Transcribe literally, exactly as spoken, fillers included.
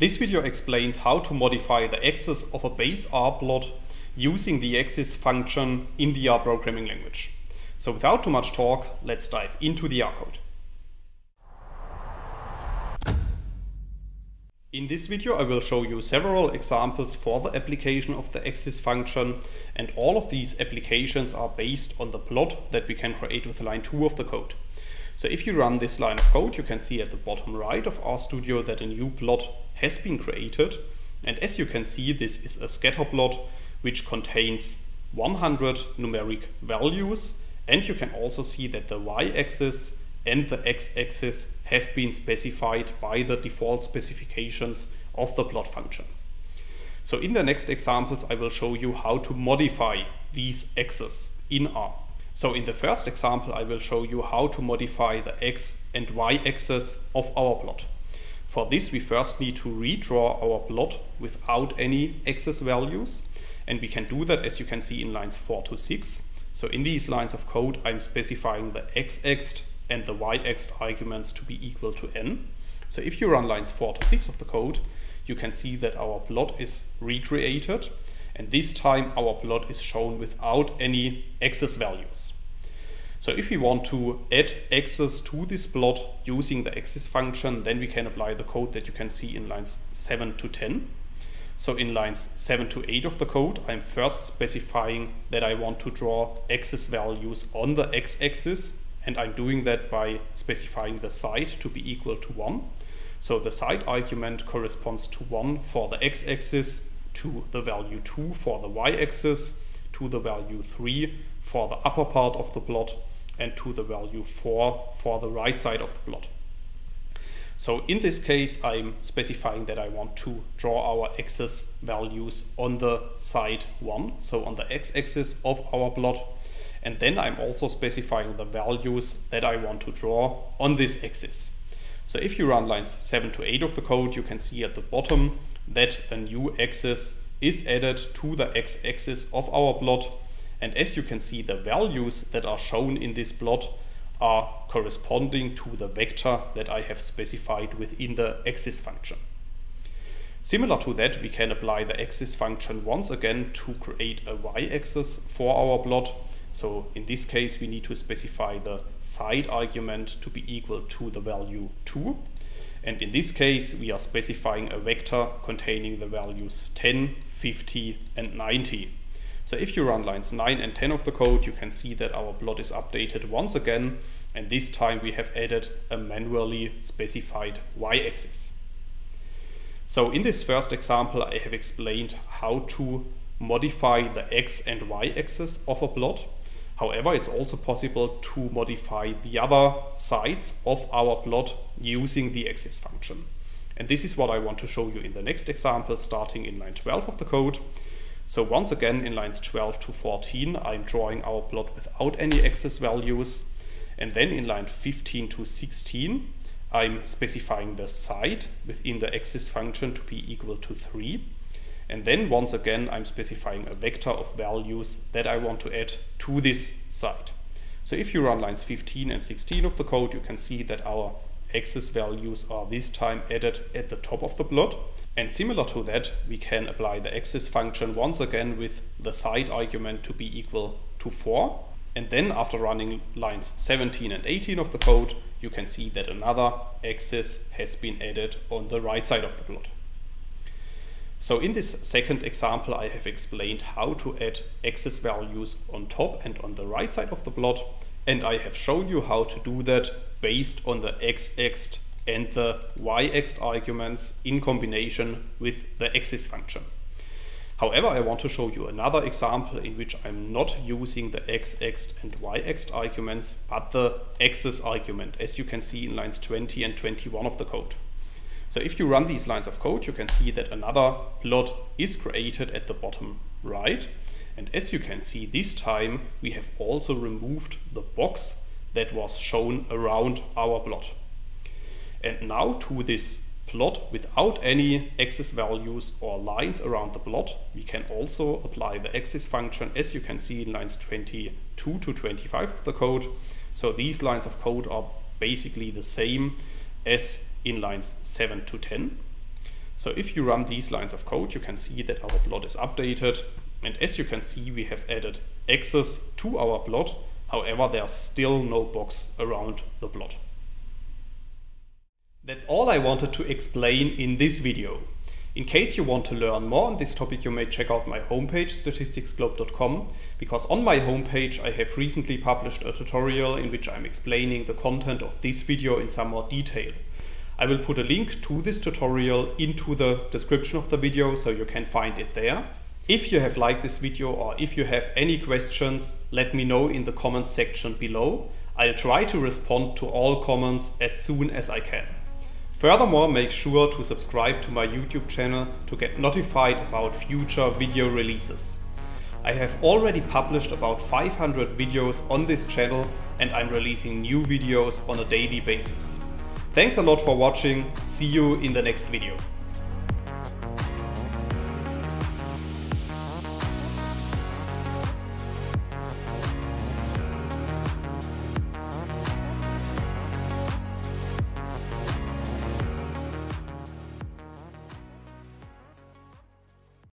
This video explains how to modify the axis of a base R plot using the axis function in the R programming language. So without too much talk, let's dive into the R code. In this video, I will show you several examples for the application of the axis function, and all of these applications are based on the plot that we can create with line two of the code. So if you run this line of code, you can see at the bottom right of RStudio that a new plot has been created. And as you can see, this is a scatter plot which contains one hundred numeric values. And you can also see that the y-axis and the x-axis have been specified by the default specifications of the plot function. So in the next examples, I will show you how to modify these axes in R. So in the first example, I will show you how to modify the x and y axes of our plot. For this, we first need to redraw our plot without any axis values. And we can do that, as you can see, in lines four to six. So in these lines of code, I'm specifying the x-axt and the y-axt arguments to be equal to n. So if you run lines four to six of the code, you can see that our plot is recreated. And this time our plot is shown without any axis values. So if we want to add axis to this plot using the axis function, then we can apply the code that you can see in lines seven to ten. So in lines seven to eight of the code, I'm first specifying that I want to draw axis values on the x-axis, and I'm doing that by specifying the side to be equal to one. So the side argument corresponds to one for the x-axis, to the value two for the y-axis, to the value three for the upper part of the plot, and to the value four for the right side of the plot. So in this case, I'm specifying that I want to draw our axis values on the side one, so on the x-axis of our plot, and then I'm also specifying the values that I want to draw on this axis. So if you run lines seven to eight of the code, you can see at the bottom that a new axis is added to the x-axis of our plot. And as you can see, the values that are shown in this plot are corresponding to the vector that I have specified within the axis function. Similar to that, we can apply the axis function once again to create a y-axis for our plot. So in this case, we need to specify the side argument to be equal to the value two. And in this case, we are specifying a vector containing the values ten, fifty, and ninety. So if you run lines nine and ten of the code, you can see that our plot is updated once again. And this time we have added a manually specified y-axis. So in this first example, I have explained how to modify the x and y-axis of a plot. However, it's also possible to modify the other sides of our plot using the axis function. And this is what I want to show you in the next example, starting in line twelve of the code. So once again, in lines twelve to fourteen, I'm drawing our plot without any axis values. And then in line fifteen to sixteen, I'm specifying the side within the axis function to be equal to three. And then once again, I'm specifying a vector of values that I want to add to this side. So if you run lines fifteen and sixteen of the code, you can see that our axis values are this time added at the top of the plot. And similar to that, we can apply the axis function once again with the side argument to be equal to four. And then after running lines seventeen and eighteen of the code, you can see that another axis has been added on the right side of the plot. So in this second example, I have explained how to add axis values on top and on the right side of the plot. And I have shown you how to do that based on the x-axt and the y-axt arguments in combination with the axis function. However, I want to show you another example in which I'm not using the x-axt and y-axt arguments, but the axis argument, as you can see in lines twenty and twenty-one of the code. So if you run these lines of code, you can see that another plot is created at the bottom right. And as you can see, this time we have also removed the box that was shown around our plot. And now to this plot without any axis values or lines around the plot, we can also apply the axis function, as you can see in lines twenty-two to twenty-five of the code. So these lines of code are basically the same as in lines seven to ten. So if you run these lines of code, you can see that our plot is updated. And as you can see, we have added axes to our plot. However, there's still no box around the plot. That's all I wanted to explain in this video. In case you want to learn more on this topic, you may check out my homepage statistics globe dot com, because on my homepage I have recently published a tutorial in which I'm explaining the content of this video in some more detail. I will put a link to this tutorial into the description of the video, so you can find it there. If you have liked this video or if you have any questions, let me know in the comments section below. I'll try to respond to all comments as soon as I can. Furthermore, make sure to subscribe to my YouTube channel to get notified about future video releases. I have already published about five hundred videos on this channel, and I'm releasing new videos on a daily basis. Thanks a lot for watching. See you in the next video.